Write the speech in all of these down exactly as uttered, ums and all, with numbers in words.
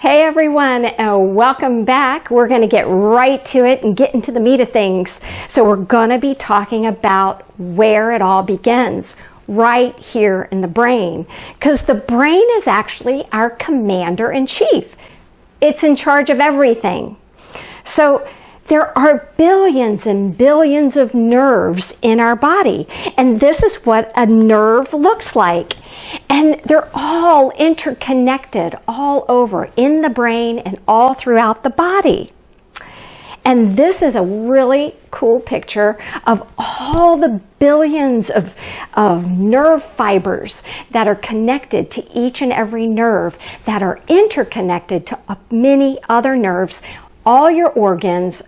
Hey everyone, uh, welcome back. We're going to get right to it and get into the meat of things. So we're going to be talking about where it all begins, right here in the brain, because the brain is actually our commander in chief. It's in charge of everything. So there are billions and billions of nerves in our body, and this is what a nerve looks like. And they're all interconnected all over in the brain and all throughout the body. And this is a really cool picture of all the billions of, of nerve fibers that are connected to each and every nerve, that are interconnected to many other nerves, all your organs,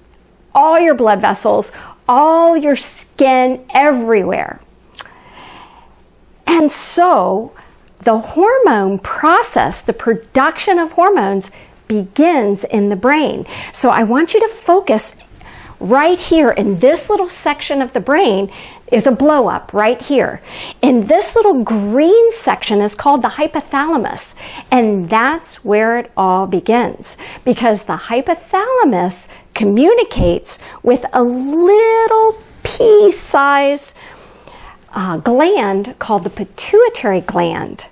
all your blood vessels, all your skin, everywhere. And so the hormone process, the production of hormones, begins in the brain. So I want you to focus right here in this little section of the brain. Is a blow up right here. And this little green section is called the hypothalamus. And that's where it all begins, because the hypothalamus communicates with a little pea-sized uh, gland called the pituitary gland.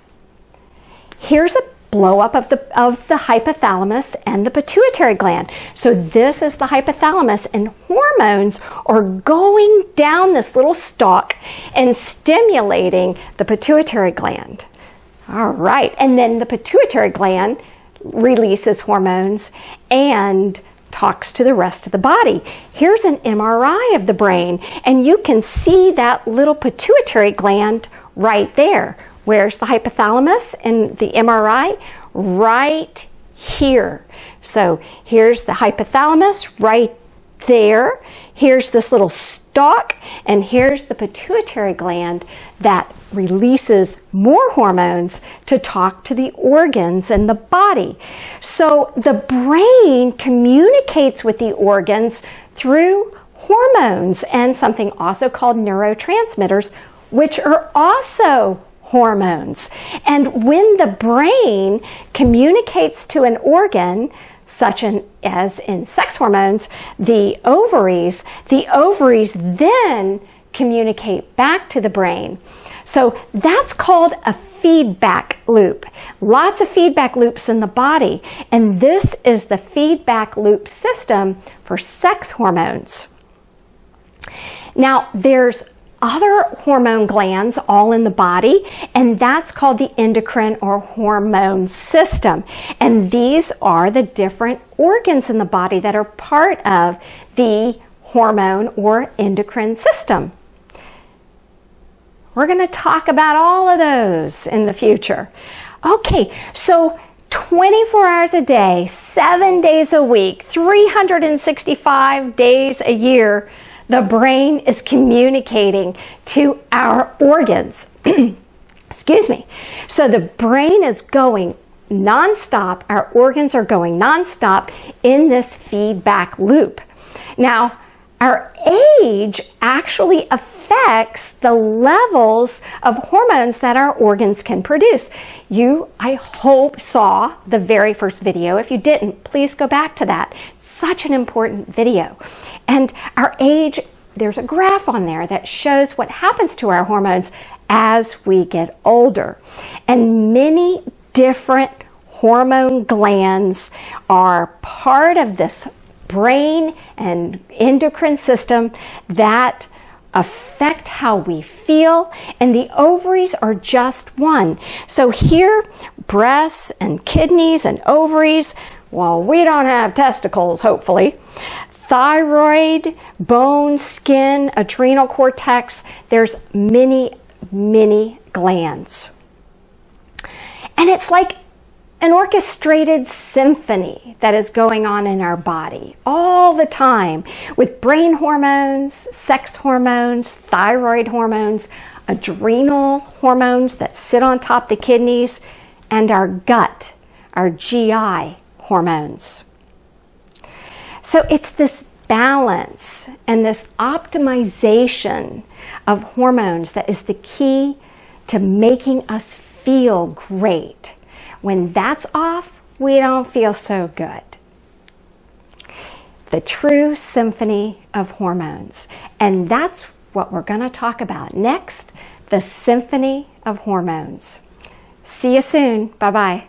Here's a blow up of the, of the hypothalamus and the pituitary gland. So this is the hypothalamus, and hormones are going down this little stalk and stimulating the pituitary gland. All right, and then the pituitary gland releases hormones and talks to the rest of the body. Here's an M R I of the brain, and you can see that little pituitary gland right there. Where's the hypothalamus and the M R I? Right here. So here's the hypothalamus right there. Here's this little stalk, and here's the pituitary gland that releases more hormones to talk to the organs in the body. So the brain communicates with the organs through hormones and something also called neurotransmitters, which are also hormones. And when the brain communicates to an organ, such as in sex hormones, the ovaries, the ovaries then communicate back to the brain. So that's called a feedback loop. Lots of feedback loops in the body. And this is the feedback loop system for sex hormones. Now, there's other hormone glands all in the body, and that's called the endocrine or hormone system. And these are the different organs in the body that are part of the hormone or endocrine system. We're going to talk about all of those in the future. Okay, so twenty-four hours a day, seven days a week, three hundred sixty-five days a year, the brain is communicating to our organs. Excuse me. So the brain is going nonstop. Our organs are going nonstop in this feedback loop. Now, our age actually affects the levels of hormones that our organs can produce. You, I hope, saw the very first video. If you didn't, please go back to that. Such an important video. And our age, there's a graph on there that shows what happens to our hormones as we get older. And many different hormone glands are part of this brain and endocrine system that affect how we feel, and the ovaries are just one. So here, breasts and kidneys and ovaries, well, we don't have testicles, hopefully. Thyroid, bone, skin, adrenal cortex, there's many, many glands. And it's like an orchestrated symphony that is going on in our body all the time, with brain hormones, sex hormones, thyroid hormones, adrenal hormones that sit on top the kidneys, and our gut, our G I hormones. So it's this balance and this optimization of hormones that is the key to making us feel great. When that's off, we don't feel so good. The true symphony of hormones. And that's what we're going to talk about next, the symphony of hormones. See you soon. Bye-bye.